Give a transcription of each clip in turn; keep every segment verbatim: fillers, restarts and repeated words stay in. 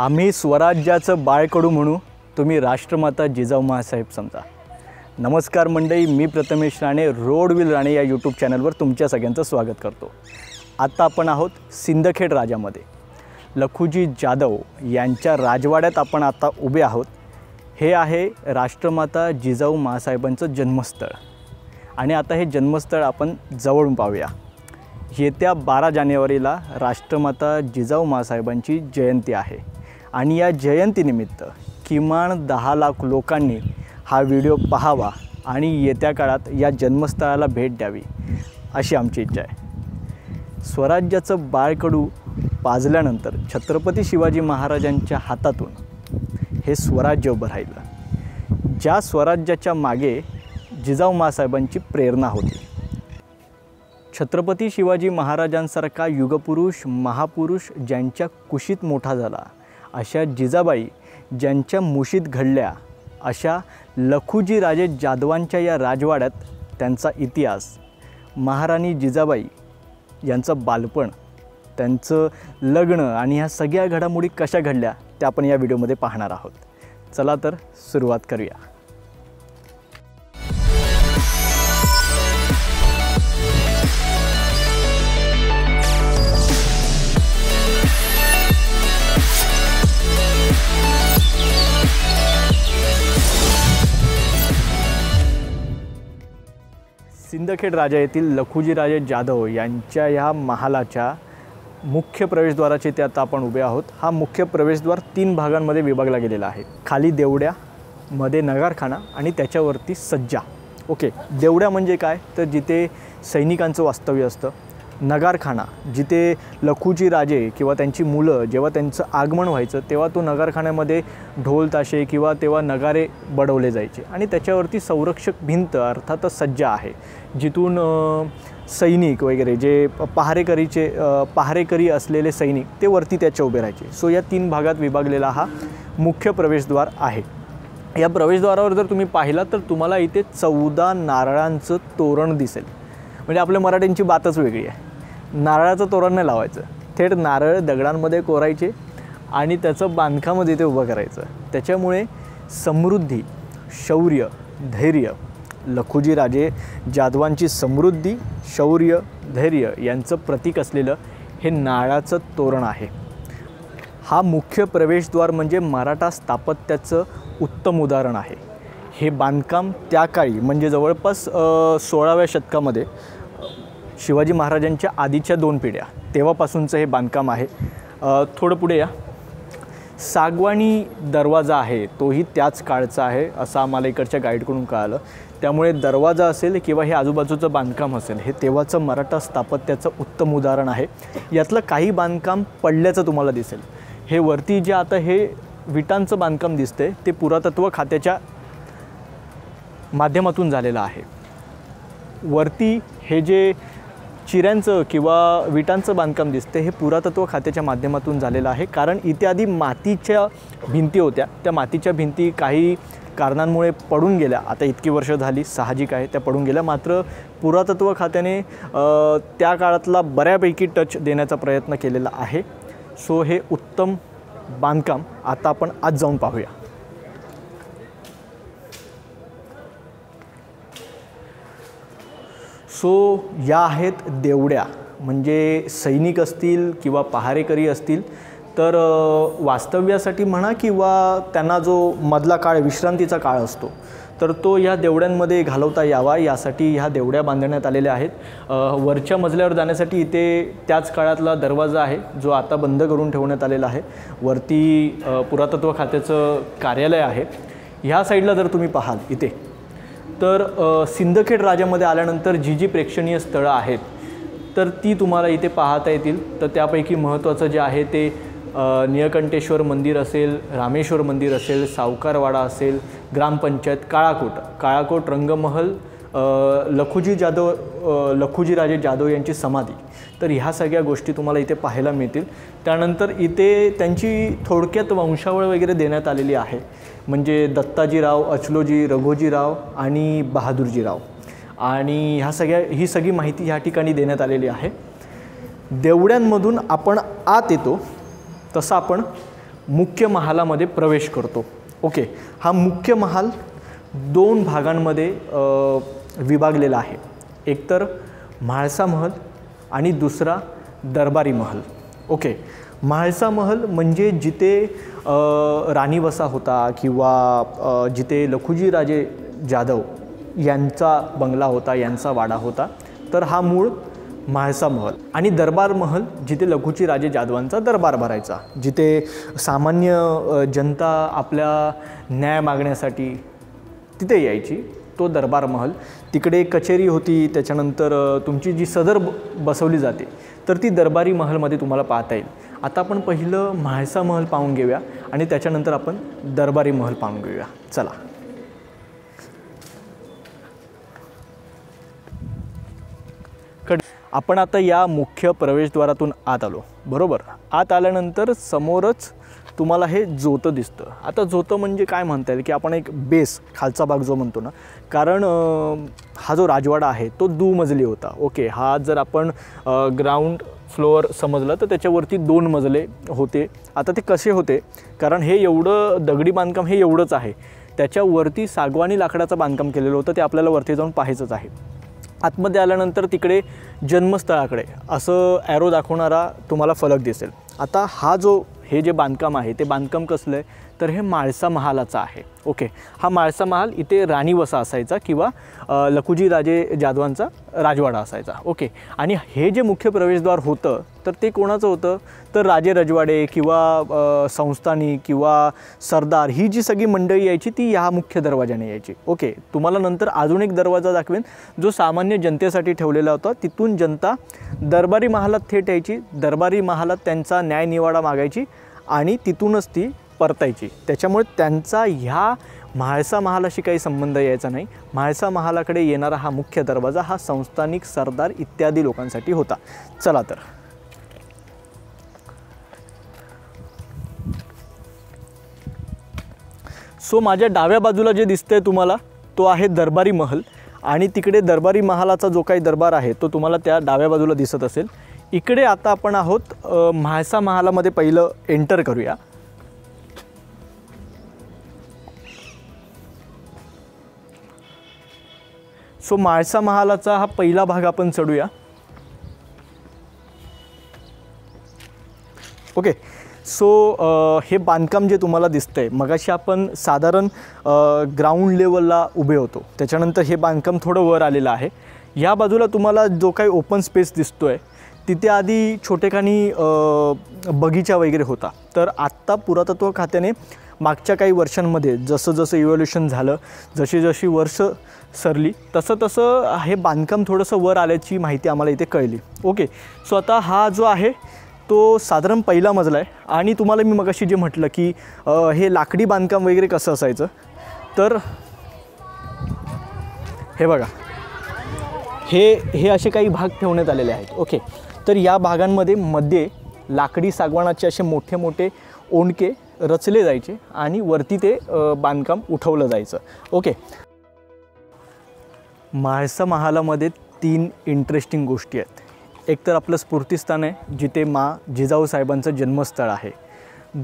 आम्ही स्वराज्याचं बाळकडू म्हणू, तुम्ही राष्ट्रमाता जिजाऊ माँसाहेब समजा। नमस्कार मंडळी, मी प्रथमेश राणे, रोडव्हिल राणे या यूट्यूब चॅनलवर तुमच्या सगळ्यांचं स्वागत करतो। आता आपण आहोत सिंदखेड राजामध्ये। लखुजी जाधव यांच्या राजवाड्यात आपण आता उभे आहोत। हे आहे राष्ट्रमाता जिजाऊ माँसाहेबांचं जन्मस्थळ आणि आता हे जन्मस्थळ आपण जवळून पाहूया। येत्या बारा जानेवारीला राष्ट्रमाता जिजाऊ माँसाहेबांची जयंती आहे आणि या जयंतीनिमित्त किमान दहा लाख लोकांनी हा व्हिडिओ पाहावा आणि येत्या काळात या जन्मस्थळाला भेट द्यावी अशी आमची इच्छा आहे। स्वराज्याचं बाळकडू पाजल्यानंतर छत्रपती शिवाजी महाराजांच्या हातातून हे स्वराज्य उभं राहिलं, ज्या स्वराज्याच्या मागे जिजाऊ माँसाहेबांची प्रेरणा होती। छत्रपती शिवाजी महाराजांसारखा युगपुरुष महापुरुष ज्यांच्या कुशीत मोठा झाला, अशा जिजाबाई ज्यांच्या मुशीत घडल्या, अशा लखुजी राजे जाधवांच्या या राजवाड्यात त्यांचा इतिहास, महाराणी जिजाबाई यांचं बालपण, त्यांचं लग्न आणि ह्या सगळ्या घडामोडी कशा घडल्या त्या आपण या व्हिडिओमध्ये पाहणार आहोत। चला तर सुरुवात करूया। सिंदखेड राजा येथील लखुजीराजे जाधव यांच्या या महालाच्या मुख्य प्रवेशद्वाराचे ते आता आपण उभे आहोत। हा मुख्य प्रवेशद्वार तीन भागांमध्ये विभागला गेलेला आहे। खाली देवड्या, मध्ये नगारखाना आणि त्याच्यावरती सज्जा। ओके, देवड्या म्हणजे काय तर जिथे सैनिकांचं वास्तव्य असतं। नगारखाना जिथे लखुजी राजे किंवा त्यांची मुलं जेव्हा त्यांचं आगमन व्हायचं तेव्हा तो नगारखान्यामध्ये ढोल ताशे किंवा तेव्हा नगारे बडवले जायचे आणि त्याच्यावरती संरक्षक भिंत अर्थातच सज्जा आहे, जिथून सैनिक वगैरे जे पहारेकरीचे पहारेकरी असलेले सैनिक ते वरती त्याच्या उभे राहायचे। सो या तीन भागात विभागलेला हा मुख्य प्रवेशद्वार आहे। या प्रवेशद्वारावर जर तुम्ही पाहिला तर तुम्हाला इथे चौदा नारळांचं तोरण दिसेल। म्हणजे आपल्या मराठ्यांची बातच वेगळी आहे। नारळाचं तोरण नाही लावायचं, थेट नारळ दगडांमध्ये कोरायचे आणि त्याचं बांधकामध्ये ते उभं करायचं। त्याच्यामुळे समृद्धी, शौर्य, धैर्य, लखुजी राजे जाधवांची समृद्धी, शौर्य, धैर्य यांचं प्रतीक असलेलं हे नारळाचं तोरण आहे। हा मुख्य प्रवेशद्वार म्हणजे मराठा स्थापत्याचं उत्तम उदाहरण आहे। हे बांधकाम त्या काळी म्हणजे जवळपास सोळाव्या शतकामध्ये शिवाजी महाराजांच्या आधीच्या दोन पिढ्या तेव्हापासूनचं हे बांधकाम आहे। थोडं पुढे या, सागवानी दरवाजा आहे तोही त्याच काळचा आहे असं आम्हाला इकडच्या गाईडकडून कळालं। त्यामुळे दरवाजा असेल किंवा हे आजूबाजूचं बांधकाम असेल हे तेव्हाचं मराठा स्थापत्याचं उत्तम उदाहरण आहे। यातलं काही बांधकाम पडल्याचं तुम्हाला दिसेल। हे वरती जे आता हे विटांचं बांधकाम दिसते ते पुरातत्व खात्याच्या माध्यमातून झालेला आहे। वरती हे जे चिऱ्यांचं किंवा विटांचं बांधकाम दिसते हे पुरातत्व खात्याच्या माध्यमातून झालेलं आहे, कारण इथे आधी मातीच्या भिंती होत्या। त्या मातीच्या भिंती काही कारणांमुळे पडून गेल्या, आता इतकी वर्ष झाली साहजिक आहे त्या पडून गेल्या, मात्र पुरातत्व खात्याने त्या काळातला बऱ्यापैकी टच देण्याचा प्रयत्न केलेला आहे। सो हे उत्तम बांधकाम आता आपण आज जाऊन पाहूया। सो so, या आहेत देवड्या, म्हणजे सैनिक असतील किंवा पहारेकरी असतील तर वास्तव्यासाठी म्हणा किंवा त्यांना जो मधला काळ विश्रांतीचा काळ असतो तर तो या देवड्यांमध्ये घालवता यावा यासाठी ह्या देवड्या बांधण्यात आलेल्या आहेत। वरच्या मजल्यावर जाण्यासाठी इथे त्याच काळातला दरवाजा आहे जो आता बंद करून ठेवण्यात आलेला आहे। वरती पुरातत्व खात्याचं कार्यालय आहे। ह्या साईडला जर तुम्ही पाहाल इथे तर सिंदखेड राजामध्ये आल्यानंतर जी जी प्रेक्षणीय स्थळं आहेत तर ती तुम्हाला इथे पाहता येतील। तर त्यापैकी महत्त्वाचं जे आहे ते निळकंठेश्वर मंदिर असेल, रामेश्वर मंदिर असेल, सावकारवाडा असेल, ग्रामपंचायत काळाकोट, काळाकोट रंगमहल, लखुजी जाधव लखुजीराजे जाधव यांची समाधी, तर ह्या सगळ्या गोष्टी तुम्हाला इथे पाहायला मिळतील। त्यानंतर इथे त्यांची थोडक्यात वंशावळ वगैरे देण्यात आलेली आहे, म्हणजे दत्ताजीराव, अचलोजी, रघोजीराव आणि बहादूरजीराव, आणि ह्या सगळ्या ही सगळी माहिती ह्या ठिकाणी देण्यात आलेली आहे। देवड्यांमधून आपण आत येतो तसं आपण मुख्य महालामध्ये प्रवेश करतो। ओके, हा मुख्य महाल दोन भागांमध्ये विभागलेला आहे, एकतर म्हाळसा महल आणि दुसरा दरबारी महल। ओके, म्हाळसा महल म्हणजे जिथे राणी वसा होता किंवा जिथे लखुजी राजे जाधव यांचा बंगला होता, यांचा वाडा होता, तर हा मूळ म्हाळसा महल। आणि दरबार महल जिथे लखुजी राजे जाधवांचा दरबार भरायचा, जिथे सामान्य जनता आपल्या न्याय मागण्यासाठी तिथे यायची, तो दरबार महल। तिकडे कचेरी होती, त्याच्यानंतर तुमची जी सदर बसवली जाते तर ती दरबारी महलमध्ये तुम्हाला पाहता येईल। आता आपण पहिलं म्हाळसा महल पाहून घेऊया आणि त्याच्यानंतर आपण दरबारी महल पाहून घेऊया, चला। आपण आता या मुख्य प्रवेशद्वारातून आत आलो, बरोबर। आत आल्यानंतर समोरच तुम्हाला हे जोतं दिसतं। आता जोतं म्हणजे काय म्हणता येईल की आपण एक बेस, खालचा भाग जो म्हणतो ना, कारण हा जो राजवाडा आहे तो दुमजली होता। ओके, हा जर आपण ग्राउंड फ्लोअर समजला तर त्याच्यावरती दोन मजले होते। आता ते कसे होते, कारण हे एवढं दगडी बांधकाम हे एवढंच आहे, त्याच्यावरती सागवानी लाकडाचं बांधकाम केलेलं होतं, ते आपल्याला वरती जाऊन पाहायचंच आहे। आतमध्ये आल्यानंतर तिकडे जन्मस्थळाकडे असं ॲरो दाखवणारा तुम्हाला फलक दिसेल। आता हा जो हे जे बांधकाम आहे ते बांधकाम कसलं आहे तर हे म्हाळसा महालाचं आहे। ओके, हा म्हाळसा महाल इथे राणी वसा असायचा किंवा लखुजी राजे जाधवांचा राजवाडा असायचा। ओके, आणि हे जे मुख्य प्रवेशद्वार होतं तर ते कोणाचं होतं तर राजे रजवाडे किंवा संस्थानी किंवा सरदार ही जी सगळी मंडळी यायची ती ह्या मुख्य दरवाजाने यायची। ओके, तुम्हाला नंतर अजून एक दरवाजा दाखवेन जो सामान्य जनतेसाठी ठेवलेला होता, तिथून जनता दरबारी महालात थेट यायची, दरबारी महालात त्यांचा न्यायनिवाडा मागायची आणि तिथूनच ती परतायची। त्याच्यामुळे त्यांचा ह्या म्हाळसा महालाशी काही संबंध यायचा नाही। म्हाळसा महालाकडे येणारा हा मुख्य दरवाजा हा संस्थानिक, सरदार इत्यादी लोकांसाठी होता। चला तर सो माझ्या डाव्या बाजूला जे दिसतंय तुम्हाला तो आहे दरबारी महल, आणि तिकडे दरबारी महालाचा जो काही दरबार आहे तो तुम्हाला त्या डाव्या बाजूला दिसत असेल। इकडे आता आपण आहोत म्हाळसा महालामध्ये, पहिलं एंटर करूया। सो म्हाळसा महालाचा हा पहिला भाग आपण चढूया। ओके, सो so, हे बांधकाम जे तुम्हाला दिसतंय, मगाशी आपण साधारण ग्राउंड लेवलला उभे होतो, त्याच्यानंतर हे बांधकाम थोडं वर आलेलं आहे। या बाजूला तुम्हाला जो काही ओपन स्पेस दिसतोय तिथे आधी छोटेखानी बगीचा वगैरे होता, तर आत्ता पुरातत्व खात्याने मागच्या काही वर्षांमध्ये जसं जसं इव्हॉल्युशन झालं, जशी जशी वर्ष सरली तसं तसं हे बांधकाम थोडंसं वर आल्याची माहिती आम्हाला इथे कळली। ओके, सो आता हा जो आहे तो साधारण पहिला मजला आहे, आणि तुम्हाला मी मगाशी जे म्हटलं की आ, हे लाकडी बांधकाम वगैरे कसं असायचं तर हे बघा, हे हे असे काही भाग ठेवण्यात आलेले आहेत। ओके, तर या भागांमध्ये मध्ये लाकडी सागवानाचे असे मोठे मोठे ओंडके रचले जायचे आणि वरती ते बांधकाम उठवलं जायचं। ओके, म्हाळसा महालामध्ये तीन इंटरेस्टिंग गोष्टी आहेत। एक तर आपलं स्फूर्तिस्थान आहे जिथे मा जिजाऊ साहेबांचं जन्मस्थळ आहे,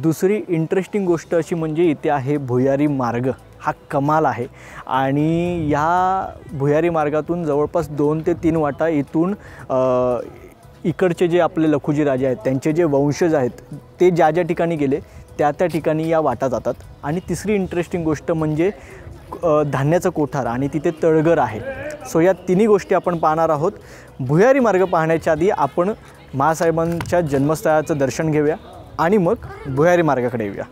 दुसरी इंटरेस्टिंग गोष्ट अशी म्हणजे इथे आहे भुयारी मार्ग, हा कमाल आहे। आणि या भुयारी मार्गातून जवळपास दोन ते तीन वाटा इथून इकडचे जे आपले लखुजी राजे आहेत त्यांचे जे वंशज आहेत ते ज्या ज्या ठिकाणी गेले त्या त्या ठिकाणी या वाटा जातात। आणि तिसरी इंटरेस्टिंग गोष्ट म्हणजे धान्याचं कोठार आणि तिथे तळघर आहे। सो या तिन्ही गोष्टी आपण पाहणार आहोत। भुयारी मार्ग पाहण्याच्या आधी आपण मासाहेबांच्या जन्मस्थळाचं दर्शन घेऊया आणि मग भुयारी मार्गाकडे येऊया।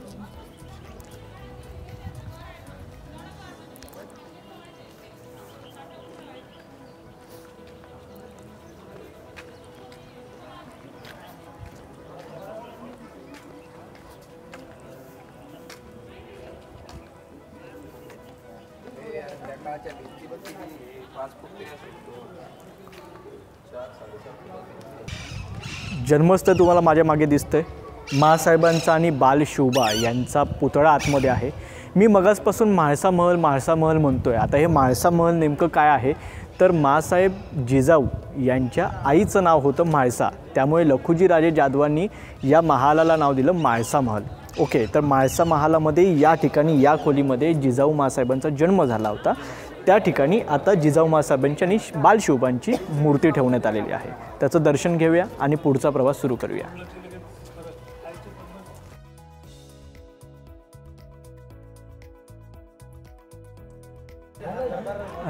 जन्मस्थळ तुम्हाला माझ्या मागे दिसतंय, मासाहेबांचा आणि बालशोभा यांचा पुतळा आतमध्ये आहे। मी मगासपासून म्हाळसा महल म्हाळसा महल म्हणतोय, आता हे म्हाळसा महल नेमकं काय आहे तर मासाहेब जिजाऊ यांच्या आईचं नाव होतं म्हाळसा, त्यामुळे लखुजी राजे जाधवांनी या महालाला नाव दिलं म्हाळसा महल। ओके, तर म्हाळसा महालामध्ये या ठिकाणी या खोलीमध्ये जिजाऊ मासाहेबांचा जन्म झाला होता। त्या ठिकाणी आता जिजाऊ मासाहेबांची आणि बालशिवबांची मूर्ती ठेवण्यात आलेली आहे। त्याचं दर्शन घेऊया आणि पुढचा प्रवास सुरू करूया।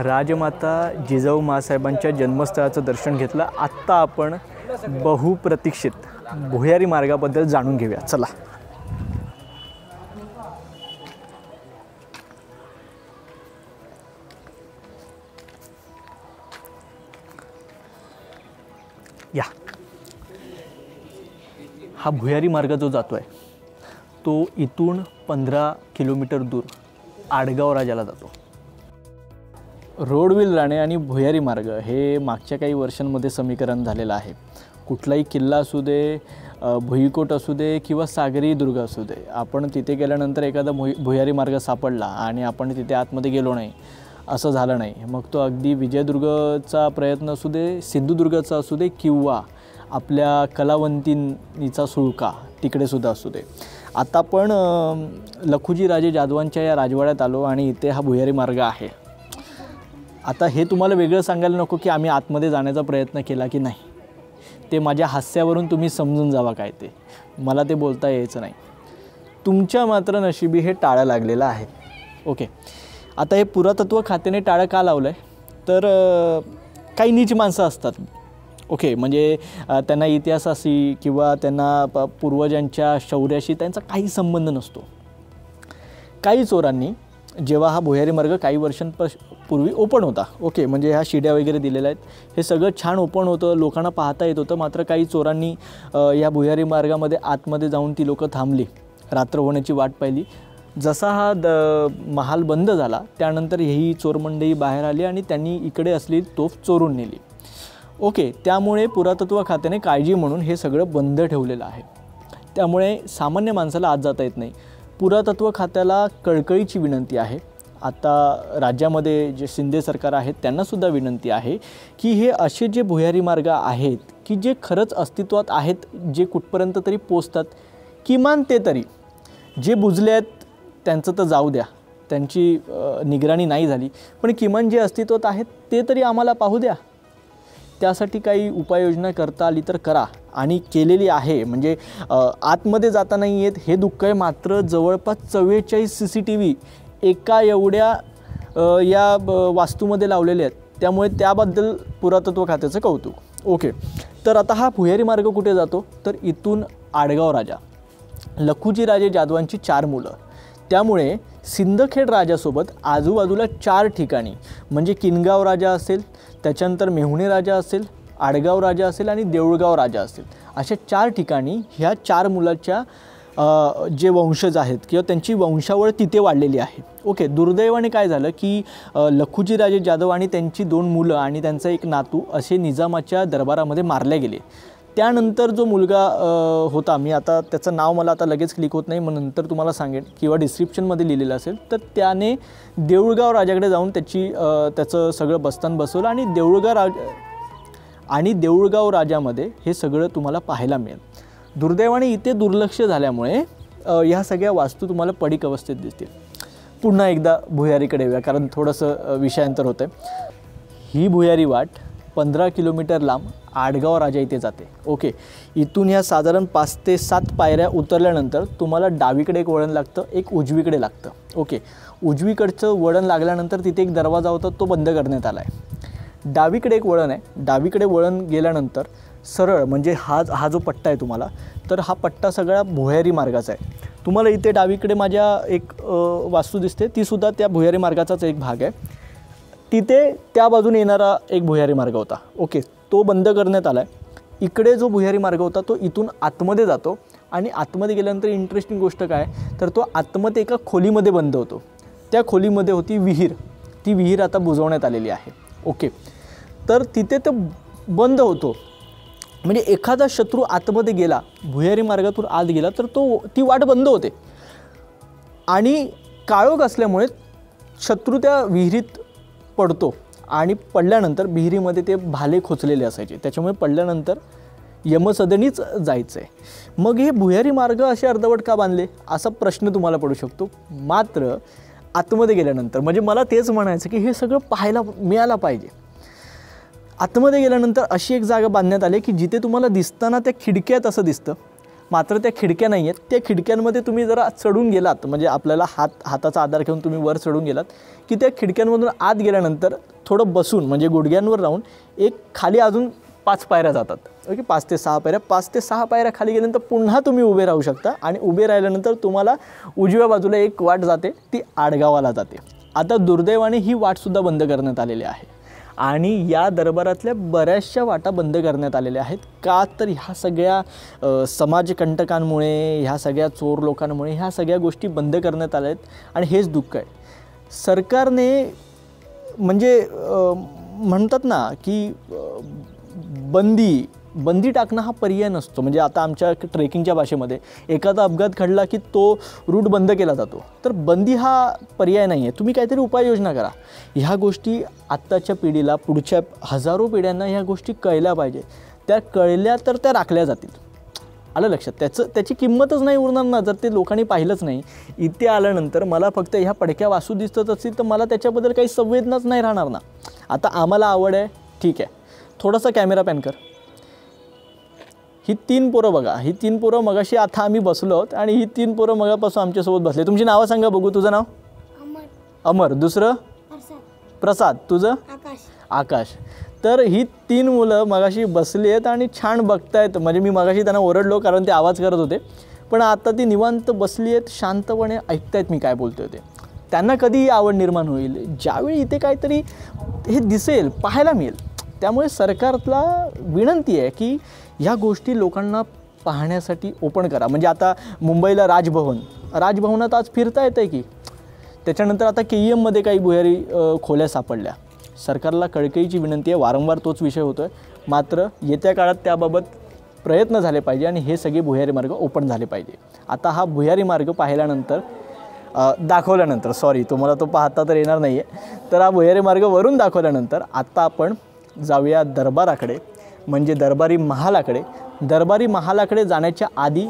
राजमाता जिजाऊ मासाहेबांच्या जन्मस्थळाचं दर्शन घेतलं। आत्ता आपण बहुप्रतीक्षित भुयारी मार्गाबद्दल जाणून घेऊया, चला। या हा भुयारी मार्ग जो जातो आहे तो इथून पंधरा किलोमीटर दूर आडगाव राजाला जातो। रोडव्हिल राणे आणि भुयारी मार्ग हे मागच्या काही वर्षांमध्ये समीकरण झालेलं आहे। कुठलाही किल्ला असू दे, भुईकोट असू दे किंवा सागरी दुर्ग असू दे, आपण तिथे गेल्यानंतर एखादा भुई भुयारी मार्ग सापडला आणि आपण तिथे आतमध्ये गेलो नाही असं झालं नाही। मग तो अगदी विजयदुर्गचा प्रयत्न असू दे, सिंधुदुर्गचा असू दे किंवा आपल्या कलावंतींचा सुळका तिकडेसुद्धा असू दे। आता आपण लखुजी राजे जाधवांच्या या राजवाड्यात आलो आणि इथे हा भुयारी मार्ग आहे। आता हे तुम्हाला वेगळं सांगायला नको की आम्ही आतमध्ये जाण्याचा प्रयत्न केला की नाही, ते माझ्या हास्यावरून तुम्ही समजून जावा काय ते, मला ते बोलता यायचं नाही। तुमच्या मात्र नशिबी हे टाळं लागलेलं आहे। ओके, आता हे पुरातत्व खात्याने टाळं का लावलं आहे तर काही नीच माणसं असतात। ओके, म्हणजे त्यांना इतिहासाशी किंवा त्यांना प पूर्वजांच्या शौर्याशी त्यांचा काही संबंध नसतो। काही चोरांनी जेव्हा हा भुयारी मार्ग काही वर्षांपूर्वी ओपन होता, ओके, म्हणजे ह्या शिड्या वगैरे दिलेल्या आहेत, हे सगळं छान ओपन होतं, लोकांना पाहता येत होतं। मात्र काही चोरांनी या भुयारी मार्गामध्ये आतमध्ये जाऊन ती लोकं थांबली, रात्र होण्याची वाट पाहिली। जसा हा द महाल बंद झाला त्यानंतर ही चोरमंडळी बाहेर आली आणि त्यांनी इकडे असलेली तोफ चोरून नेली। ओके, त्यामुळे पुरातत्व खात्याने काळजी म्हणून हे सगळं बंद ठेवलेलं आहे, त्यामुळे सामान्य माणसाला आत जाता येत नाही। पुरातत्व खात्याला कळकळीची विनंती आहे, आता राज्यामध्ये जे शिंदे सरकार आहेत त्यांनासुद्धा विनंती आहे की हे असे जे भुयारी मार्ग आहेत की जे खरंच अस्तित्वात आहेत, जे कुठपर्यंत तरी पोचतात, किमान ते तरी जे बुजले आहेत त्यांचं तर जाऊ द्या, त्यांची निगराणी नाही झाली, पण किमान जे अस्तित्वात आहेत ते तरी आम्हाला पाहू द्या। त्यासाठी काही उपाययोजना करता आली तर करा, आणि केलेली आहे। म्हणजे आतमध्ये जाता नाही येत हे दुःख आहे, मात्र जवळपास चव्वेचाळीस सी सी टी व्ही एका एवढ्या या वास्तूमध्ये लावलेले आहेत, त्यामुळे त्याबद्दल पुरातत्व खात्याचं कौतुक। ओके, तर आता हा भुयारी मार्ग कुठे जातो तर इथून आडगाव राजा, लखुजी राजे जाधवांची चार मुलं, त्यामुळे सिंदखेड राजासोबत आजूबाजूला चार ठिकाणी म्हणजे किनगाव राजा असेल, त्याच्यानंतर मेहुणी राजा असेल, आडगाव राजा असेल आणि देऊळगाव राजा असेल, अशा चार ठिकाणी ह्या चार मुलाच्या जे वंशज आहेत किंवा त्यांची वंशावळ तिथे वाढलेली आहे। ओके, दुर्दैवाने काय झालं की लखुजी राजे जाधव आणि त्यांची दोन मुलं आणि त्यांचा एक नातू असे निजामाच्या दरबारामध्ये मारले गेले। त्यानंतर जो मुलगा होता, मी आता त्याचं नाव मला आता लगेच क्लिक होत नाही, मग नंतर तुम्हाला सांगेन किंवा डिस्क्रिप्शनमध्ये लिहिलेलं असेल, तर त्याने देऊळगाव राजाकडे जाऊन त्याची त्याचं सगळं बस्तान बसवलं आणि देऊळगाव राज आणि देऊळगाव राजामध्ये हे सगळं तुम्हाला पाहायला मिळेल। दुर्दैवाने इथे दुर्लक्ष झाल्यामुळे ह्या सगळ्या वास्तू तुम्हाला पडीक अवस्थेत दिसतील। पुन्हा एकदा भुयारीकडे येऊया, कारण थोडंसं विषयांतर होतं आहे। ही भुयारी वाट पंधरा किलोमीटर लांब आडगाव राजा इथे जाते। ओके, इथून ह्या साधारण पाच ते सात पायऱ्या उतरल्यानंतर तुम्हाला डावीकडे एक वळण लागतं, एक उजवीकडे लागतं। ओके, उजवीकडचं वळण लागल्यानंतर तिथे एक दरवाजा होता, तो बंद करण्यात आला आहे। डावीकडे एक वळण आहे, डावीकडे वळण गेल्यानंतर सरळ म्हणजे हा हा जो पट्टा आहे तुम्हाला, तर हा पट्टा सगळा भुयारी मार्गाचा आहे। तुम्हाला इथे डावीकडे माझ्या एक वास्तू दिसते, तीसुद्धा त्या भुयारी मार्गाचाच एक भाग आहे। तिथे त्या बाजून येणारा एक भुयारी मार्ग होता, ओके, तो बंद करण्यात आला आहे। इकडे जो भुयारी मार्ग होता तो इथून आतमध्ये जातो आणि आतमध्ये गेल्यानंतर इंटरेस्टिंग गोष्ट काय तर तो आतमध्ये एका खोलीमध्ये बंद होतो। त्या खोलीमध्ये होती विहीर, ती विहीर आता बुजवण्यात आलेली आहे। ओके, तर तिथे तो बंद होतो, म्हणजे एखादा शत्रू आतमध्ये गेला, भुयारी मार्गातून आत गेला तर तो ती वाट बंद होते, आणि काळोख असल्यामुळे शत्रू त्या विहिरीत पडतो आणि पडल्यानंतर विहिरीमध्ये ते भाले खोचलेले असायचे, त्याच्यामुळे पडल्यानंतर यमसदनीच जायचं आहे। मग हे भुयारी मार्ग असे अर्धवट का बांधले असा प्रश्न तुम्हाला पडू शकतो। मात्र आतमध्ये गेल्यानंतर म्हणजे मला तेच म्हणायचं की हे सगळं पाहायला मिळालं पाहिजे। आतमध्ये गेल्यानंतर अशी एक जागा बांधण्यात आली की जिथे तुम्हाला दिसताना त्या खिडक्यात असं दिसतं, मात्र त्या खिडक्या नाही आहेत। त्या खिडक्यांमध्ये तुम्ही जरा चढून गेलात म्हणजे आपल्याला हात हाताचा आधार घेऊन तुम्ही वर चढून गेलात की त्या खिडक्यांमधून आत गेल्यानंतर थोडं बसून म्हणजे गुडघ्यांवर राहून एक खाली अजून पाच पायऱ्या जातात। ओके, पाच ते सहा पायऱ्या पाच ते सहा पायऱ्या खाली गेल्यानंतर पुन्हा तुम्ही उभे राहू शकता आणि उभे राहिल्यानंतर तुम्हाला उजव्या बाजूला एक वाट जाते ती आडगावाला जाते। आता दुर्दैवाने ही वाटसुद्धा बंद करण्यात आलेली आहे आणि या दरबारातल्या बऱ्याचशा वाटा बंद करण्यात आलेल्या आहेत। का तर ह्या सगळ्या समाजकंटकांमुळे, ह्या सगळ्या चोर लोकांमुळे ह्या सगळ्या गोष्टी बंद करण्यात आल्या आहेत आणि हेच दुःख आहे। सरकारने म्हणजे म्हणतात ना की बंदी बंदी टाकणं हा पर्याय नसतो। म्हणजे आता आमच्या ट्रेकिंगच्या भाषेमध्ये एखादा अपघात घडला की तो रूट बंद केला जातो, तर बंदी हा पर्याय नाही आहे। तुम्ही काहीतरी उपाययोजना करा। ह्या गोष्टी आत्ताच्या पिढीला, पुढच्या हजारो पिढ्यांना ह्या गोष्टी कळल्या पाहिजे। त्या कळल्या तर त्या राखल्या जातील। आलं लक्षात? त्याचं त्याची किंमतच नाही उरणार ना जर ते लोकांनी पाहिलंच नाही। इथे आल्यानंतर मला फक्त ह्या पडक्या वासू दिसतच असतील तर मला त्याच्याबद्दल काही संवेदनाच नाही राहणार ना। आता आम्हाला आवड आहे, ठीक आहे। थोडासा कॅमेरा पॅन कर। ही तीन पोरं बघा, ही तीन पोरं मगाशी आता आम्ही बसलो आहोत आणि ही तीन पोरं मगापासून आमच्यासोबत बसले। तुमची नावं सांगा बघू। तुझं नाव अमर, अमर दुसरं प्रसाद, तुझं आकाश, आकाश। तर ही तीन मुलं मगाशी बसली आहेत आणि छान बघतायत। म्हणजे मी मगाशी त्यांना ओरडलो कारण ते आवाज करत होते, पण आता ती निवांत बसली आहेत, शांतपणे ऐकतायत मी काय बोलतोय ते। त्यांना कधी आवड निर्माण होईल ज्यावेळी इथे काहीतरी हे दिसेल, पाहायला मिळेल। त्यामुळे सरकारला विनंती आहे की या गोष्टी लोकांना पाहण्यासाठी ओपन करा। म्हणजे आता मुंबईला राजभवन, राजभवनात आज फिरता येतं आहे की। त्याच्यानंतर आता के ई एममध्ये काही भुयारी खोल्या सापडल्या। सरकारला कळकळीची विनंती आहे, वारंवार तोच विषय होतो आहे। मात्र येत्या काळात त्याबाबत प्रयत्न झाले पाहिजे आणि हे सगळे भुयारी मार्ग ओपन झाले पाहिजे। आता हा भुयारी मार्ग पाहिल्यानंतर दाखवल्यानंतर सॉरी तुम्हाला तो पाहता तर येणार नाही आहे, तर हा भुयारी मार्ग वरून दाखवल्यानंतर आता आपण जाऊया दरबाराकडे, म्हणजे दरबारी महालाकडे। दरबारी महालाकडे जाण्याच्या आधी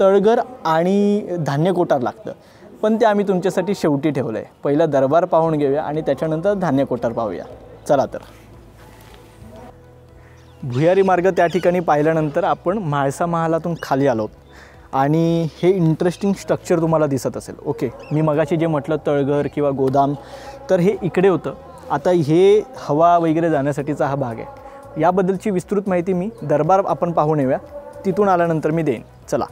तळघर आणि धान्य कोठार लागतं, पण ते आम्ही तुमच्यासाठी शेवटी ठेवलं आहे। पहिला दरबार पाहून घेऊया आणि त्याच्यानंतर धान्य कोठार पाहूया। चला तर भुयारी मार्ग त्या ठिकाणी पाहिल्यानंतर आपण म्हाळसा महालातून खाली आलो आणि हे इंटरेस्टिंग स्ट्रक्चर तुम्हाला दिसत असेल। ओके, मी मगाशी जे म्हटलं तळघर किंवा गोदाम, तर हे इकडे होतं। आता हे हवा वगैरे जाण्यासाठीचा हा भाग आहे। याबद्दलची विस्तृत माहिती मी दरबार आपण पाहून येऊया, तिथून आल्यानंतर मी देईन। चला,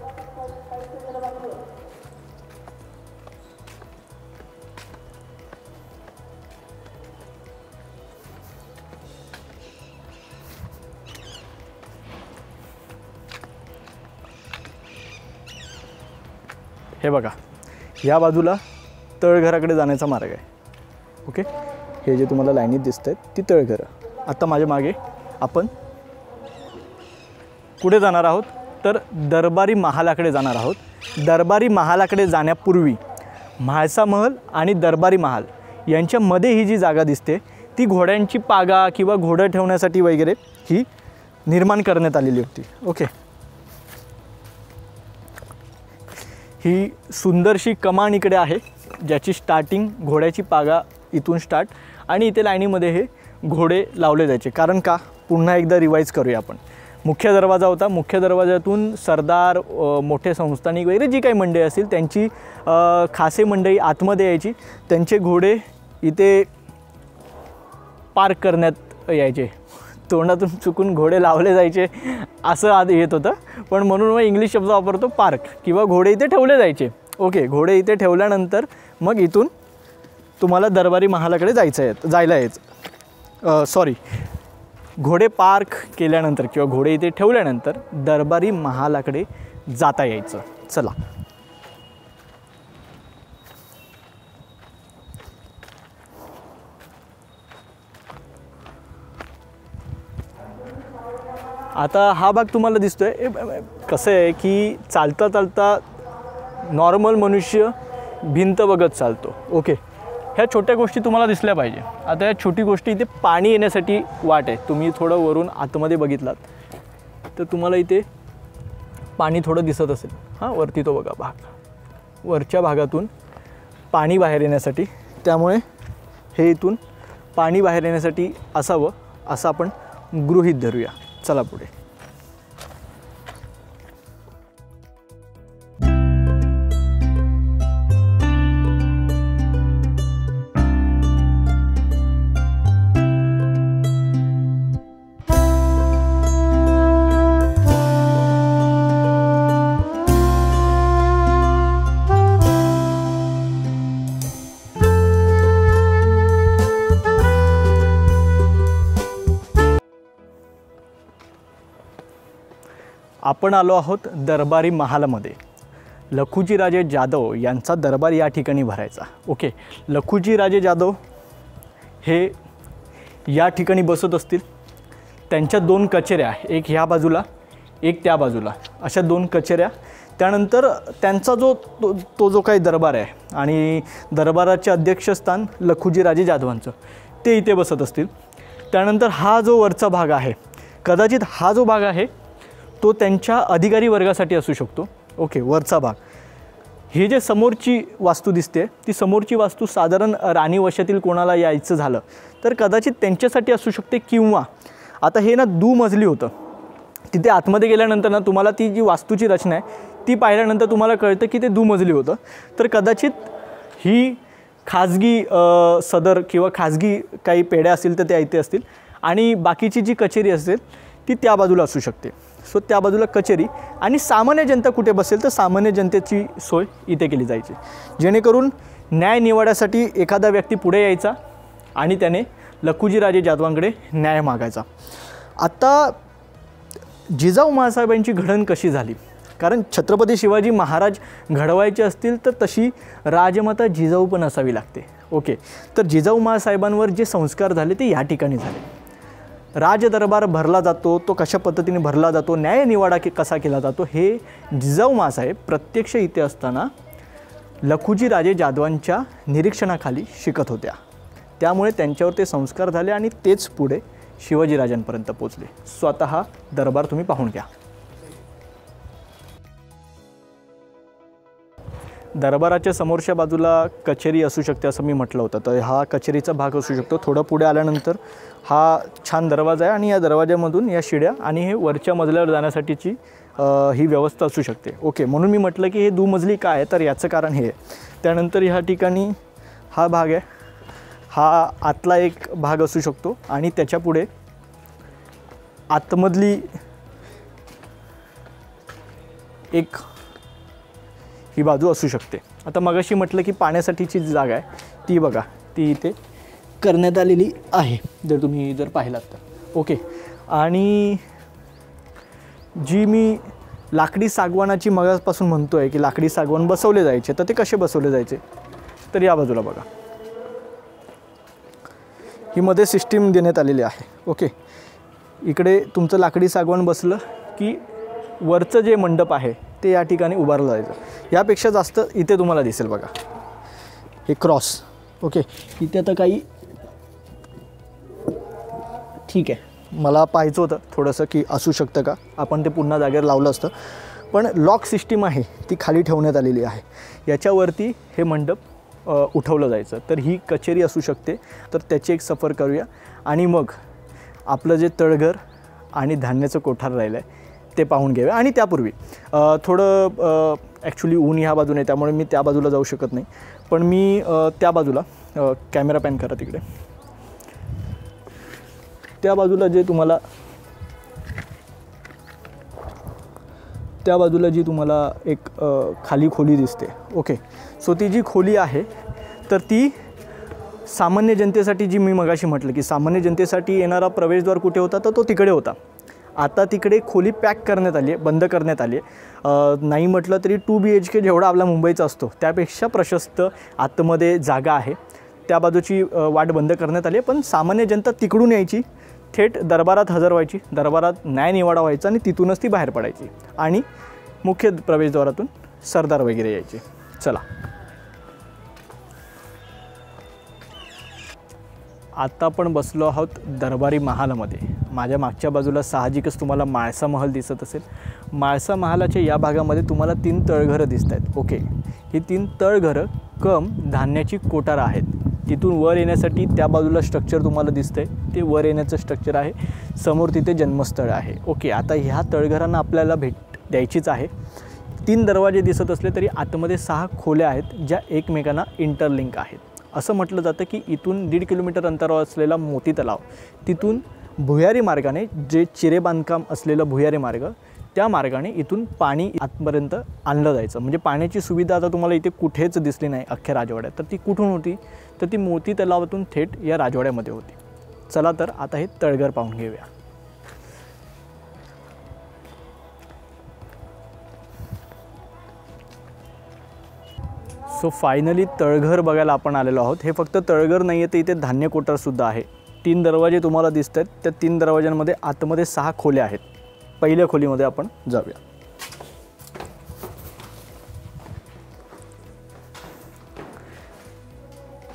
हे बघा या बाजूला तळघराकडे जाण्याचा मार्ग आहे। ओके, हे जे तुम्हाला लाईनीत दिसत आहेत ती तळघरं। आता माझ्या मागे आपण कुठे जाणार आहोत तर दरबारी महालाकडे जाणार आहोत। दरबारी महालाकडे जाण्यापूर्वी म्हाळसा महल आणि दरबारी महाल यांच्यामध्ये ही जी जागा दिसते ती घोड्यांची पागा किंवा घोडं ठेवण्यासाठी वगैरे ही निर्माण करण्यात आलेली होती। ओके, ही सुंदरशी कमान इकडे आहे ज्याची स्टार्टिंग घोड्याची पागा इथून स्टार्ट आणि इथे लाईनीमध्ये हे घोडे लावले जायचे। कारण का, पुन्हा एकदा रिवाईज करूया आपण। मुख्य दरवाजा होता, मुख्य दरवाजातून सरदार, मोठे संस्थानिक वगैरे जी काही मंडळी असतील त्यांची खासे मंडळी आतमध्ये यायची, त्यांचे घोडे इथे पार्क करण्यात यायचे। तोंडातून चुकून घोडे लावले जायचे असं आधी येत होतं, पण म्हणून मग इंग्लिश शब्द वापरतो पार्क, किंवा घोडे इथे ठेवले जायचे। ओके, घोडे इथे ठेवल्यानंतर मग इथून तुम्हाला दरबारी महालाकडे जायचं आहे, जायला यायचं सॉरी घोडे पार्क केल्यानंतर किंवा घोडे इथे ठेवल्यानंतर दरबारी महालाकडे जाता यायचं। चला, आता हा भाग तुम्हाला दिसतोय। कसं आहे की चालता चालता नॉर्मल मनुष्य भिंत बघत चालतो। ओके, ह्या छोट्या गोष्टी तुम्हाला दिसल्या पाहिजे। आता ह्या छोटी गोष्टी, इथे पाणी येण्यासाठी वाट आहे, तुम्ही थोडं वरून आतमध्ये बघितलात तर तुम्हाला इथे पाणी थोडं दिसत असेल, हां वरती तो बघा भाग, वरच्या भागातून पाणी बाहेर येण्यासाठी, त्यामुळे हे इथून पाणी बाहेर येण्यासाठी असावं असं आपण गृहीत धरूया। चला पुढे। आपण आलो आहोत दरबारी महालामध्ये। लखुजीराजे जाधव यांचा दरबार या ठिकाणी भरायचा। ओके, लखुजीराजे जाधव हे या ठिकाणी बसत असतील। त्यांच्या दोन कचेऱ्या, एक ह्या बाजूला एक त्या बाजूला, अशा दोन कचेऱ्या। त्यानंतर त्यांचा जो तो, तो जो काही दरबार आहे आणि दरबाराचे अध्यक्षस्थान लखुजीराजे जाधवांचं, ते इथे बसत असतील। त्यानंतर हा जो वरचा भाग आहे, कदाचित हा जो भाग आहे तो त्यांच्या अधिकारी वर्गासाठी असू शकतो। ओके, वरचा भाग। हे जे समोरची वास्तू दिसते, ती समोरची वास्तू साधारण राणी वशातील कोणाला यायचं झालं तर कदाचित त्यांच्यासाठी असू शकते। किंवा आता हे ना दुमजली होतं, तिथे आतमध्ये गेल्यानंतर ना तुम्हाला ती जी वास्तूची रचना आहे ती पाहिल्यानंतर तुम्हाला कळतं की ते दुमजली होतं। तर कदाचित ही खाजगी सदर किंवा खाजगी काही पेढ्या असतील तर त्या इथे असतील आणि बाकीची जी कचेरी असेल ती त्या बाजूला असू शकते। सो त्या बाजूला कचेरी आणि सामान्य जनता कुठे बसेल तर सामान्य जनतेची सोय इथे केली जायची, जेणेकरून न्याय निवाड्यासाठी एखादा व्यक्ती पुढे यायचा आणि त्याने लखुजीराजे जाधवांकडे न्याय मागायचा। आता जिजाऊ महासाहेबांची घडण कशी झाली, कारण छत्रपती शिवाजी महाराज घडवायचे असतील तर तशी राजमाता जिजाऊ पण असावी लागते। ओके, तर जिजाऊ महासाहेबांवर जे संस्कार झाले ते या ठिकाणी झाले। राज दरबार भरला जातो, तो कशा पद्धतीने भरला जातो, न्याय निवाडा के कसा केला जातो, हे जिजाऊ महासाहेब प्रत्यक्ष इथे असताना लखुजीराजे जाधवांच्या निरीक्षणाखाली शिकत होत्या। त्यामुळे त्यांच्यावर ते संस्कार झाले आणि तेच पुढे शिवाजीराजांपर्यंत पोचले। स्वतः दरबार तुम्ही पाहून घ्या। दरबाराच्या समोरच्या बाजूला कचेरी असू शकते असं मी म्हटलं होतं, तर हा कचेरीचा भाग असू शकतो। थोडं पुढे आल्यानंतर हा छान दरवाजा आहे आणि या दरवाज्यामधून या शिड्या आणि हे वरच्या मजल्यावर जाण्यासाठीची ही व्यवस्था असू शकते। ओके, म्हणून मी म्हटलं की हे दुमजली काय आहे तर याचं कारण हे आहे। त्यानंतर ह्या ठिकाणी हा भाग आहे, हा आतला एक भाग असू शकतो आणि त्याच्यापुढे आतमधली एक ही बाजू असू शकते। आता मगाशी म्हटलं की पाण्यासाठीची जी जागा आहे ती बघा, ती इथे करण्यात आलेली आहे, जर तुम्ही जर पाहिलात तर। ओके, आणि जी मी लाकडी सागवानाची मगापासून म्हणतो आहे की लाकडी सागवान बसवले जायचे, तर ते कसे बसवले जायचे तर या बाजूला बघा, ही मध्ये सिस्टीम देण्यात आलेली आहे। ओके, इकडे तुमचं लाकडी सागवान बसलं की वरचं जे मंडप आहे ते या ठिकाणी उभारलं जायचं। यापेक्षा जास्त इथे तुम्हाला दिसेल बघा, हे क्रॉस। ओके, इथे आता काही ठीक आहे, मला पाहायचं होतं थोडंसं की असू शकतं का, आपण ते पुन्हा जागेवर लावलं असतं, पण लॉक सिस्टीम आहे ती खाली ठेवण्यात आलेली आहे। याच्यावरती हे मंडप उठवलं जायचं। तर ही कचेरी असू शकते, तर त्याची एक सफर करूया आणि मग आपलं जे तळघर आणि धान्याचं कोठार राहिलं आहे ते पाहून घ्यावे। आणि त्यापूर्वी थोडं ॲक्च्युली ऊन ह्या बाजूने त्यामुळे मी त्या बाजूला जाऊ शकत नाही, पण मी त्या बाजूला कॅमेरा पॅन करा तिकडे, त्या बाजूला जे तुम्हाला त्या बाजूला जी तुम्हाला एक खाली खोली दिसते। ओके, सो ती जी खोली आहे तर ती सामान्य जनतेसाठी, जी मी मगाशी म्हटलं की सामान्य जनतेसाठी येणारा प्रवेशद्वार कुठे होता तर तो तिकडे होता। आता तिकडे खोली पॅक करण्यात आली आहे, बंद करण्यात आली आहे। नाही म्हटलं तरी टू बी एच के जेवढा आपला मुंबईचा असतो त्यापेक्षा प्रशस्त आतमध्ये जागा आहे। त्या बाजूची वाट बंद करण्यात आली आहे, पण सामान्य जनता तिकडून यायची, थेट दरबारात हजर व्हायची, दरबारात न्यायनिवाडा व्हायचा आणि तिथूनच ती बाहेर पडायची आणि मुख्य प्रवेशद्वारातून सरदार वगैरे यायचे। चला, आता आपण बसलो आहोत दरबारी महालामध्ये। माझ्या मागच्या बाजूला साहजिकच तुम्हाला माळसा महल दिसत असेल। माळसा महालाच्या या भागामध्ये तुम्हाला तीन तळघरं दिसतात। ओके, ही तीन तळघरं कम धान्याची कोठार आहेत। तिथून वर येण्यासाठी त्या बाजूला स्ट्रक्चर तुम्हाला दिसतंय, ते वर येण्याचं स्ट्रक्चर आहे। समोर तिथे जन्मस्थळ आहे। ओके, आता ह्या तळघरांना आपल्याला भेट द्यायचीच आहे। तीन दरवाजे दिसत असले तरी आतमध्ये सहा खोल्या आहेत ज्या एकमेकांना इंटरलिंक आहेत। असं म्हटलं जातं की इथून दीड किलोमीटर अंतरावर असलेला मोती तलाव, तिथून भुयारी मार्गाने, जे चिरे बांधकाम असलेलं भुयारी मार्ग, त्या मार्गाने इथून पाणी आतपर्यंत आणलं जायचं। म्हणजे पाण्याची सुविधा आता तुम्हाला इथे कुठेच दिसली नाही अख्ख्या राजवाड्यात। तर ती कुठून होती, तर ती मोती तलावातून थेट या राजवाड्यामध्ये होती। चला तर आता हे तळघर पाहून घेऊया। सो फायनली तळघर बघायला आपण आलेलो आहोत। हे फक्त तळघर नाही आहे, तर इथे धान्य कोठारसुद्धा आहे। तीन दरवाजे तुम्हाला दिसत आहेत, त्या तीन दरवाज्यांमध्ये आतमध्ये सहा खोल्या आहेत। पहिल्या खोलीमध्ये आपण जाऊया।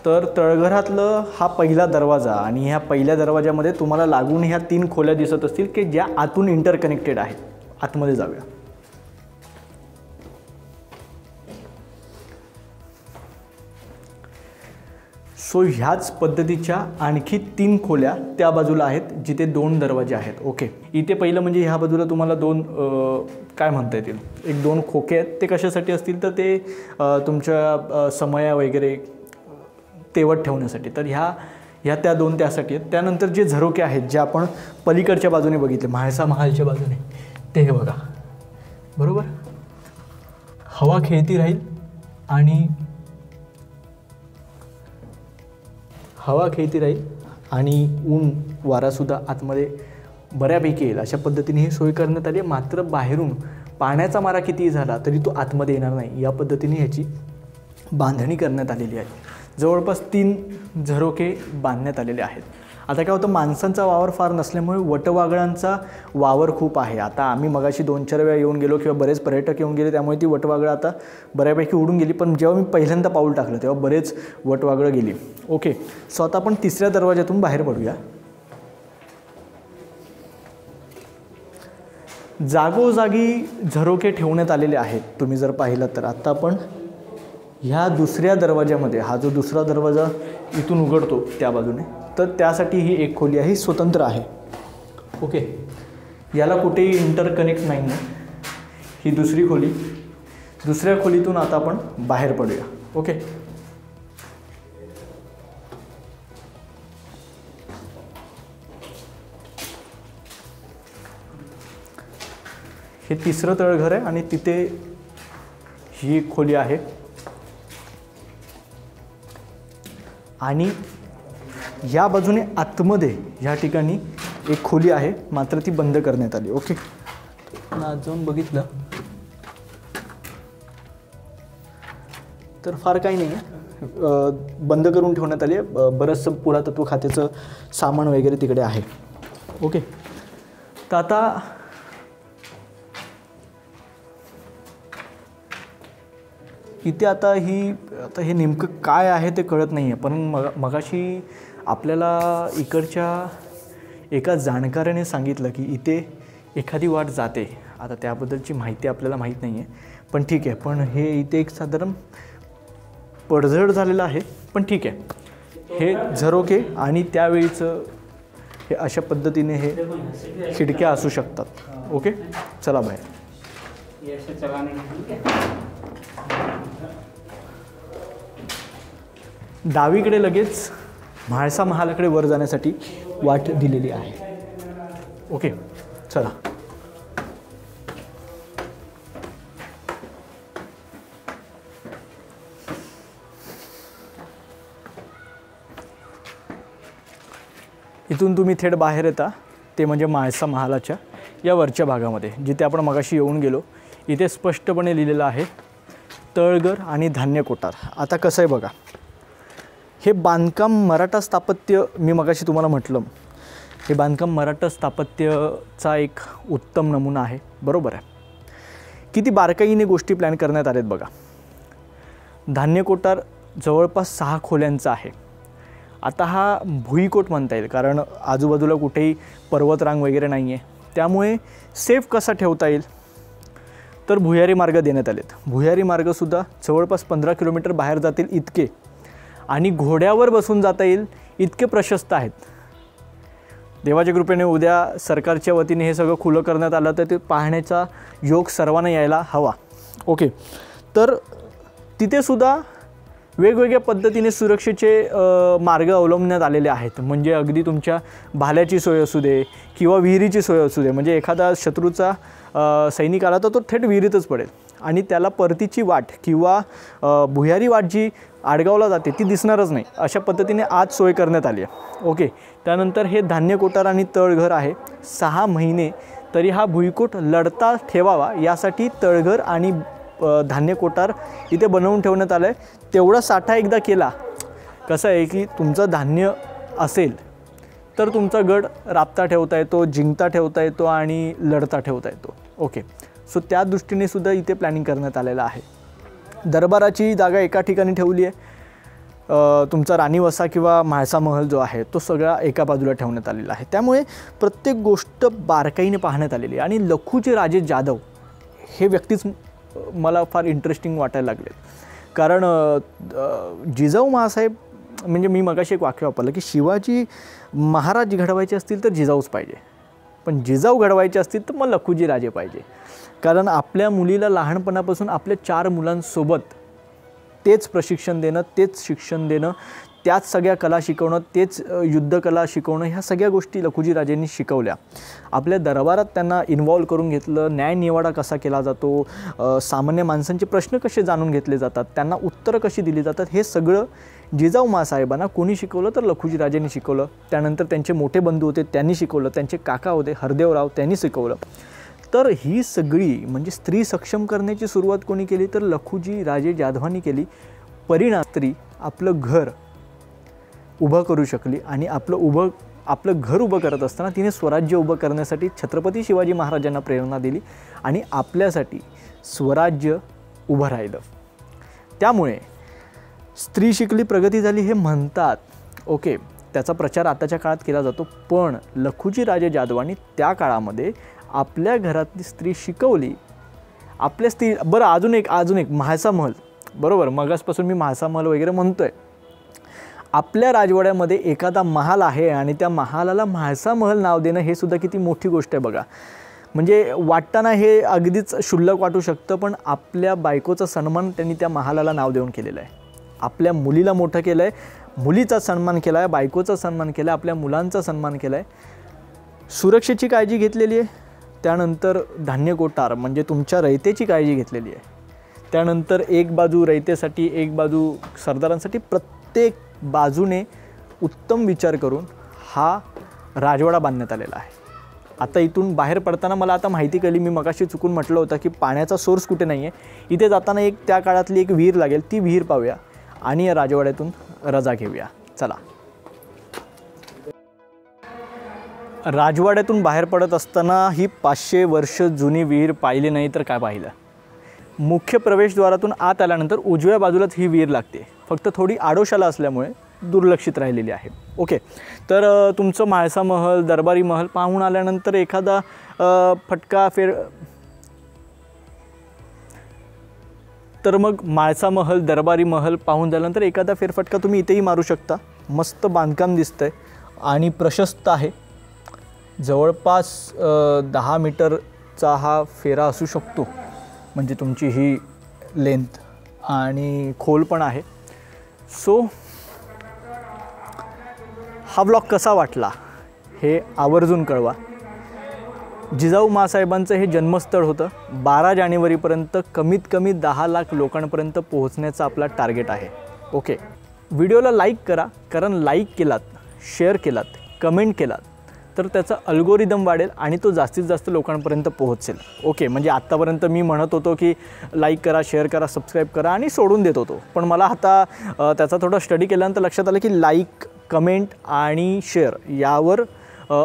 तर तळघरातलं हा पहिला दरवाजा, आणि ह्या पहिल्या दरवाजामध्ये तुम्हाला लागून ह्या तीन खोल्या दिसत असतील की ज्या आतून इंटरकनेक्टेड आहेत। आतमध्ये जाऊया। सो ह्याच पद्धतीच्या आणखी तीन खोल्या त्या बाजूला आहेत जिथे दोन दरवाजे आहेत। ओके, इथे पहिलं म्हणजे ह्या बाजूला तुम्हाला दोन काय म्हणता येतील, एक दोन खोके आहेत। ते कशासाठी असतील तर ते तुमच्या समया वगैरे तेवत ठेवण्यासाठी। तर ह्या ह्या त्या दोन त्यासाठी आहेत। त्यानंतर जे झरोके आहेत जे आपण पलीकडच्या बाजूने बघितले, म्हाळसा महालच्या बाजूने, ते हे बघा, बरोबर हवा खेळती राहील आणि हवा खेळती राहील आणि ऊन वारासुद्धा आतमध्ये बऱ्यापैकी येईल अशा पद्धतीने ही सोय करण्यात आली आहे। मात्र बाहेरून पाण्याचा मारा कितीही झाला तरी तो आतमध्ये येणार नाही या पद्धतीने ह्याची बांधणी करण्यात आलेली आहे। जवळपास तीन झरोके बांधण्यात आलेले आहेत। आता काय होतं, माणसांचा वावर फार नसल्यामुळे वटवाघळांचा वावर खूप आहे। आता आम्ही मगाशी दोन चार वेळा येऊन गेलो किंवा बरेच पर्यटक येऊन गेले, त्यामुळे ती वटवाघळं आता बऱ्यापैकी उडून गेली, पण जेव्हा मी पहिल्यांदा पाऊल टाकलं तेव्हा बरेच वटवाघळं गेली। ओके, सो आता आपण तिसऱ्या दरवाज्यातून बाहेर पडूया। जागोजागी झरोके ठेवण्यात आलेले आहेत, तुम्ही जर पाहिलं तर। आत्ता आपण ह्या दुसऱ्या दरवाज्यामध्ये, हा जो दुसरा दरवाजा इथून उघडतो त्या बाजूने, तर त्यासाठी ही एक खोली आहे, स्वतंत्र आहे। ओके, याला कुठेही इंटरकनेक्ट नाही आहे ही दुसरी खोली। दुसऱ्या खोलीतून आता आपण बाहेर पडूया। ओके, हे तिसरं तळघर आहे आणि तिथे ही एक खोली आहे आणि या बाजूने आतमध्ये ह्या ठिकाणी एक खोली आहे, मात्र ती बंद करण्यात आली। ओके, आज जाऊन बघितलं तर फार काही नाही आहे, बंद करून ठेवण्यात आली आहे। बरंचसं पुरातत्व खात्याचं सामान वगैरे तिकडे आहे। ओके, तर आता इथे आता ही आता हे नेमकं काय आहे ते कळत नाही आहे, पण मग मगाशी आपल्याला इकडच्या एका जाणकाराने सांगितलं की इथे एखादी वाट जाते। आता त्याबद्दलची माहिती आपल्याला माहीत नाही आहे, पण ठीक आहे। पण हे इथे एक साधारण पडझड झालेलं आहे, पण ठीक आहे। हे झरोके आणि त्यावेळीचं हे अशा पद्धतीने हे खिडक्या असू शकतात। ओके, चला बाहेर। डावीकडे लगेच म्हाळसा महालाकडे वर जाण्यासाठी वाट दिलेली आहे। ओके, चला। इथून तुम्ही थेट बाहेर येता ते म्हणजे म्हाळसा महालाच्या या वरच्या भागामध्ये, जिथे आपण मगाशी येऊन गेलो। इथे स्पष्टपणे लिहिलेलं आहे तळघर आणि धान्य कोठार। आता कसं आहे बघा, हे बांधकाम मराठा स्थापत्य, मी मगाशी तुम्हाला म्हटलं हे बांधकाम मराठा स्थापत्याचा एक उत्तम नमुना आहे, बरोबर आहे। किती बारकाईने गोष्टी प्लॅन करण्यात आल्यात बघा। धान्य कोठार जवळपास सहा खोल्यांचा आहे आता हा भुईकोट म्हणता येईल कारण आजूबाजूला कुठेही पर्वतरांग वगैरे नाही आहे, त्यामुळे सेफ कसा ठेवता येईल तर भुयारी मार्ग देण्यात आलेत। भुयारी मार्गसुद्धा जवळपास पंधरा किलोमीटर बाहेर जातील इतके आणि घोड्यावर बसून जाता येईल इतके प्रशस्त आहेत। देवाच्या कृपेने उद्या सरकारच्या वतीने हे सगळं खुलं करण्यात आलं तर ते पाहण्याचा योग सर्वांना यायला हवा। ओके, तर तिथेसुद्धा वेगवेगळ्या पद्धतीने सुरक्षेचे मार्ग अवलंबण्यात आलेले आहेत। म्हणजे अगदी तुमच्या भाल्याची सोय असू दे किंवा विहिरीची सोय असू दे, म्हणजे एखादा शत्रूचा सैनिक आला तर तो थेट विहिरीतच पडेल आणि त्याला परतीची वाट किंवा भुयारी वाट जी आडगावला जाते ती दिसणारच नाही, अशा पद्धतीने आज सोय करण्यात आली आहे। ओके, त्यानंतर हे धान्य कोठार आणि तळघर आहे। सहा महिने तरी हा भुईकोट लढता ठेवावा यासाठी तळघर आणि धान्य कोठार इथे बनवून ठेवण्यात आलं आहे। तेवढा साठा एकदा केला कसं आहे की तुमचं धान्य असेल तर तुमचा गड राबता ठेवता येतो, जिंकता ठेवता येतो आणि लढता ठेवता येतो। ओके, सो त्या दृष्टीनेसुद्धा इथे प्लॅनिंग करण्यात आलेलं आहे। दरबाराची जागा एका ठिकाणी ठेवली आहे, तुमचा राणी वसा किंवा म्हाळसा महल जो आहे तो सगळा एका बाजूला ठेवण्यात आलेला आहे, त्यामुळे प्रत्येक गोष्ट बारकाईने पाहण्यात आलेली आहे। आणि लखुजी राजे जाधव हे व्यक्तीच मला फार इंटरेस्टिंग वाटायला लागले, कारण जिजाऊ महासाहेब म्हणजे मी मगाशी एक वाक्य वापरलं की शिवाजी महाराज घडवायचे असतील तर जिजाऊच पाहिजे, पण जिजाऊ घडवायचे असतील तर मग लखुजी राजे पाहिजे, कारण आपल्या मुलीला लहानपणापासून आपल्या चार मुलांसोबत तेच प्रशिक्षण देणं, तेच शिक्षण देणं, त्याच सगळ्या कला शिकवणं, तेच युद्धकला शिकवणं, ह्या सगळ्या गोष्टी लखुजी राजेंनी शिकवल्या। आपल्या दरबारात त्यांना इन्व्हॉल्व करून घेतलं, न्यायनिवाडा कसा केला जातो, सामान्य माणसांचे प्रश्न कसे जाणून घेतले जातात, त्यांना उत्तरं कशी दिली जातात, हे सगळं जिजाऊ महासाहेबांना कोणी शिकवलं तर लखुजी राजेंनी शिकवलं। त्यानंतर त्यांचे मोठे बंधू होते त्यांनी शिकवलं, त्यांचे काका होते हरदेवराव त्यांनी शिकवलं। तर ही सगळी म्हणजे स्त्री सक्षम करण्याची सुरुवात कोणी केली तर लखुजी राजे जाधवांनी केली। परिणाम स्त्री आपलं घर उभं करू शकली आणि आपलं उभं आपलं घर उभं करत असताना तिने स्वराज्य उभं करण्यासाठी छत्रपती शिवाजी महाराजांना प्रेरणा दिली आणि आपल्यासाठी स्वराज्य उभं राहिलं। त्यामुळे स्त्री शिकली प्रगती झाली हे म्हणतात, ओके, त्याचा प्रचार आताच्या काळात केला जातो, पण लखुजी राजे जाधवांनी त्या काळामध्ये आपल्या घरातली स्त्री शिकवली, आपल्या स्त्री। बरं, अजून एक अजून एक म्हाळसा महल, बरोबर, मगासपासून मी म्हाळसा महल वगैरे म्हणतो आहे। आपल्या राजवाड्यामध्ये एखादा महाल आहे आणि त्या महालाला म्हाळसा महल नाव देणं हे सुद्धा किती मोठी गोष्ट आहे बघा। म्हणजे वाटताना हे अगदीच क्षुल्लक वाटू शकतं, पण आपल्या बायकोचा सन्मान त्यांनी त्या महालाला नाव देऊन केलेलं आहे, आपल्या मुलीला मोठं केलं आहे, मुलीचा सन्मान केला आहे, बायकोचा सन्मान केला आहे, आपल्या मुलांचा सन्मान केला आहे, सुरक्षेची काळजी घेतलेली आहे, त्यानंतर धान्य कोठार म्हणजे तुमच्या रयतेची काळजी घेतलेली आहे, त्यानंतर एक बाजू रयतेसाठी एक बाजू सरदारांसाठी, प्रत्येक बाजूने उत्तम विचार करून हा राजवाडा बांधण्यात आलेला आहे। आता इथून बाहेर पडताना मला आता माहिती कळली, मी मगाशी चुकून म्हटलं होतं की पाण्याचा सोर्स कुठे नाही आहे, इथे जाताना एक त्या काळातली एक विहीर लागेल, ती विहीर पाहूया आणि या राजवाड्यातून रजा घेऊया, चला। राजवाड्यातून बाहेर पडत असताना ही पाचशे वर्ष जुनी विहीर पाहिली नाही तर काय पाहिलं। मुख्य प्रवेशद्वारातून आत आल्यानंतर उजव्या बाजूलाच ही विहीर लागते, फक्त थोडी आडोशाला असल्यामुळे दुर्लक्षित राहिलेली आहे। ओके, तर तुमचं म्हाळसा महल दरबारी महल पाहून आल्यानंतर एखादा फटका फेर तर मग म्हाळसा महल दरबारी महल पाहून झाल्यानंतर एखादा फेरफटका तुम्ही इथेही मारू शकता। मस्त बांधकाम दिसतंय आणि प्रशस्त आहे, जवळपास दहा मीटरचा हा फेरा असू शकतो, म्हणजे तुमची ही लेंथ आणि खोल पण आहे। सो हा ब्लॉग कसा वाटला हे आवर्जून कळवा। जिजाऊ महासाहेबांचं हे जन्मस्थळ होतं, बारा जानेवारीपर्यंत कमीत कमी दहा लाख लोकांपर्यंत पोहोचण्याचा आपला टार्गेट आहे। ओके, व्हिडिओला लाईक करा, कारण लाईक केलात, शेअर केलात, कमेंट केलात तर त्याचा अल्गोरिदम वाढेल आणि तो जास्तीत जास्त लोकांपर्यंत पोहोचेल। ओके, म्हणजे आत्तापर्यंत मी म्हणत होतो की लाईक करा, शेअर करा, सबस्क्राईब करा आणि सोडून देत होतो, पण मला आता त्याचा थोडा स्टडी केल्यानंतर लक्षात आलं की लाईक, कमेंट आणि शेअर यावर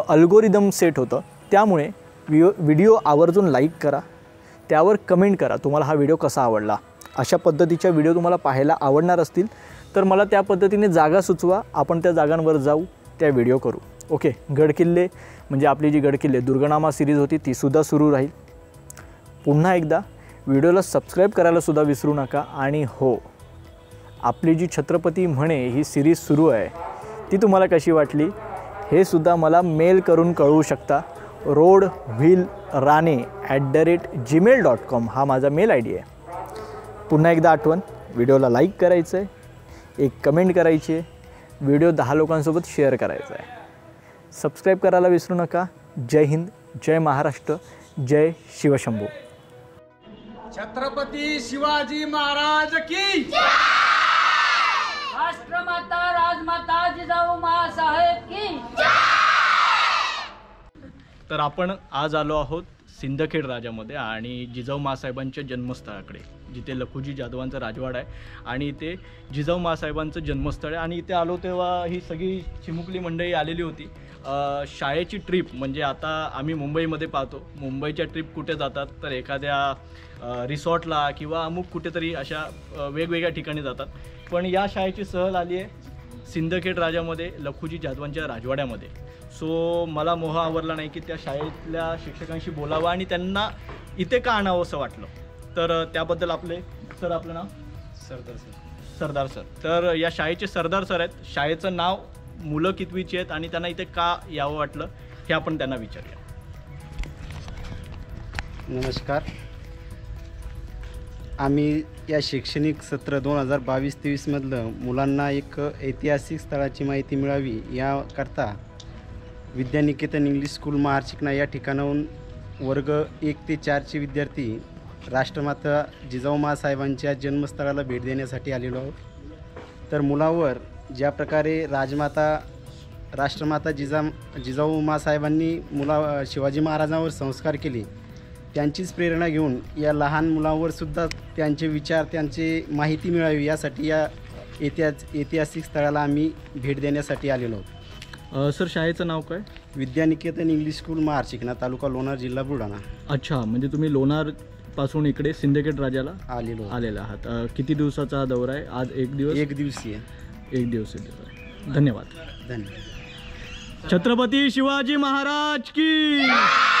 अल्गोरिदम सेट होतं, त्यामुळे व्हिओ व्हिडिओ आवर्जून लाईक करा, त्यावर कमेंट करा तुम्हाला हा व्हिडिओ कसा आवडला। अशा पद्धतीच्या व्हिडिओ तुम्हाला पाहायला आवडणार असतील तर मला त्या पद्धतीने जागा सुचवा, आपण त्या जागांवर जाऊ, त्या व्हिडिओ करू। ओके, गड किल्ले म्हणजे आपली जी गड किल्ले दुर्गनामा सीरीज होती ती सुद्धा सुरू राहील। पुन्हा एकदा व्हिडिओला सबस्क्राइब करायला सुद्धा विसरू नका। आणि हो, आपली जी छत्रपती म्हणे ही सीरीज सुरू आहे ती तुम्हाला कशी वाटली हे सुद्धा मला मेल करून कळवू शकता। रोडव्हिल Rane at the rate Gmail dot com हा माझा मेल आय डी आहे। पुन्हा एकदा आठवण, व्हिडिओला लाईक करायचं आहे, एक कमेंट करायची आहे, व्हिडिओ दहा लोकांसोबत शेअर करायचा आहे, सबस्क्राइब करायला विसरू नका। जय हिंद, जय महाराष्ट्र, जय शिवशंभू। छत्रपती शिवाजी महाराज की जय। राष्ट्रमाता राजमाता जिजाऊ मातासाहेब की जय। तर आपण आज आलो आहोत सिंदखेड राजामध्ये आणि जिजाऊ मासाहेबांच्या जन्मस्थळाकडे, जिथे लखुजी जाधवांचा राजवाडा आहे आणि इथे जिजाऊ मासाहेबांचं जन्मस्थळ आहे। आणि इथे आलो तेव्हा ही सगळी चिमुकली मंडळी आलेली होती। शाळेची ट्रिप म्हणजे आता आम्ही मुंबईमध्ये पाहतो, मुंबईच्या ट्रिप कुठे जातात तर एखाद्या रिसॉर्टला किंवा अमुक कुठेतरी अशा वेगवेगळ्या ठिकाणी जातात, पण या शाळेची सहल आली आहे सिंदखेड राजामध्ये लखुजी जाधवांच्या राजवाड्यामध्ये। सो मला मोह आवरला नाही की त्या शाळेतल्या शिक्षकांशी बोलावं आणि त्यांना इथे का आणावं असं वाटलं। तर त्याबद्दल आपले सर, आपलं नाव? सरदार सर। सरदार सर, तर या शाळेचे सरदार सर आहेत। शाळेचं नाव, मुलं कितवीची आहेत आणि त्यांना इथे का यावं वाटलं हे आपण त्यांना विचारूया। नमस्कार, आम्ही या शैक्षणिक सत्र दोन हजार बावीस तेवीसमधलं मुलांना एक ऐतिहासिक स्थळाची माहिती मिळावी याकरता विद्यानिकेतन इंग्लिश स्कूल मार्चिकना या ठिकाणाहून वर्ग एक ते चारचे विद्यार्थी राष्ट्रमाता जिजाऊ मासाहेबांच्या जन्मस्थळाला भेट देण्यासाठी आलेलो आहोत। तर मुलावर ज्या प्रकारे राजमाता राष्ट्रमाता जिजा जिजाऊ मासाहेबांनी मुला शिवाजी महाराजांवर संस्कार केले, त्यांचीच प्रेरणा घेऊन या लहान मुलांवरसुद्धा त्यांचे विचार, त्यांची माहिती मिळावी यासाठी या ऐतिहास ऐतिहासिक स्थळाला आम्ही भेट देण्यासाठी आलेलो आहोत। आ, सर शाळेचं नाव काय? विद्यानिकेतन इंग्लिश स्कूल मार्चिकना, तालुका लोणार, जिल्हा बुलढाणा। अच्छा, म्हणजे तुम्ही लोणार पासून इकडे सिंदखेड राजाला आलेलो आलेला आहात। किती दिवसाचा हा दौरा आहे? आज एक दिवस एक दिवसीय एक दिवसीय दौरा आहे। धन्यवाद धन्यवाद। छत्रपती शिवाजी महाराज की।